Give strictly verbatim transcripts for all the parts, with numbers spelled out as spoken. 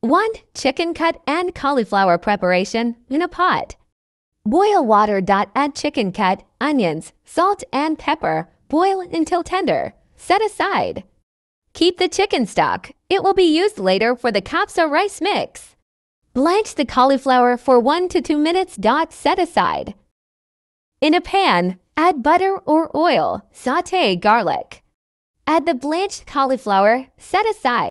one Chicken cut and cauliflower preparation in a pot. Boil water. Add chicken cut, onions, salt, and pepper. Boil until tender. Set aside. Keep the chicken stock. It will be used later for the Kabsa rice mix. Blanch the cauliflower for one to two minutes. Set aside. In a pan, add butter or oil. Sauté garlic. Add the blanched cauliflower. Set aside.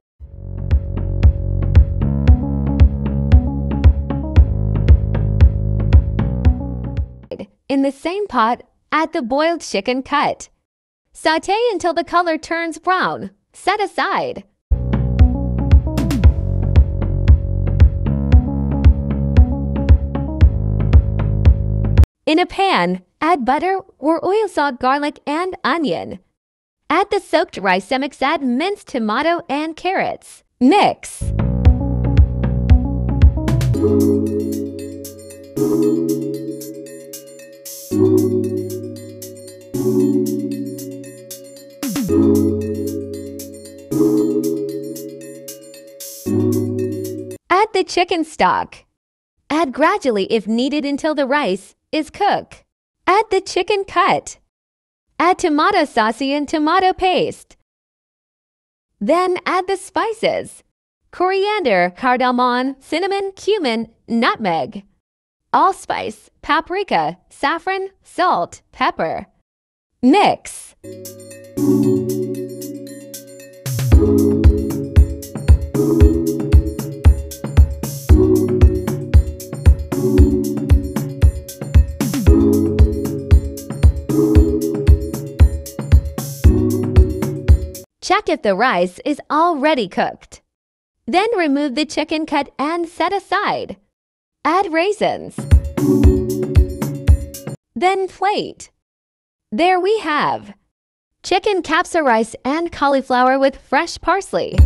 In the same pot, add the boiled chicken cut. Sauté until the color turns brown. Set aside. In a pan, add butter or oil, salt, garlic, and onion. Add the soaked rice and mix. Add minced tomato and carrots. Mix. Add the chicken stock. Add gradually if needed until the rice is cooked. Add the chicken cut. Add tomato sauce and tomato paste. Then add the spices: coriander, cardamom, cinnamon, cumin, nutmeg, allspice, paprika, saffron, salt, pepper. Mix. Check if the rice is already cooked. Then remove the chicken cut and set aside. Add raisins. Then plate. There we have chicken Kabsa rice and cauliflower with fresh parsley.